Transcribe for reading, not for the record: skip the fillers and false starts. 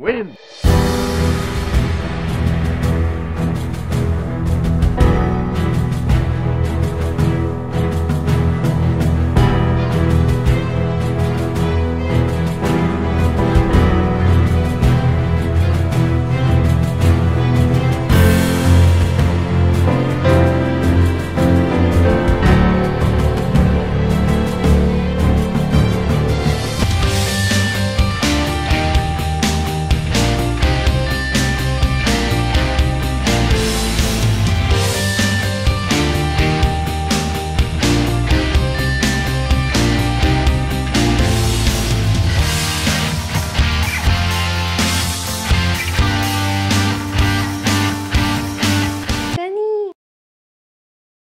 win.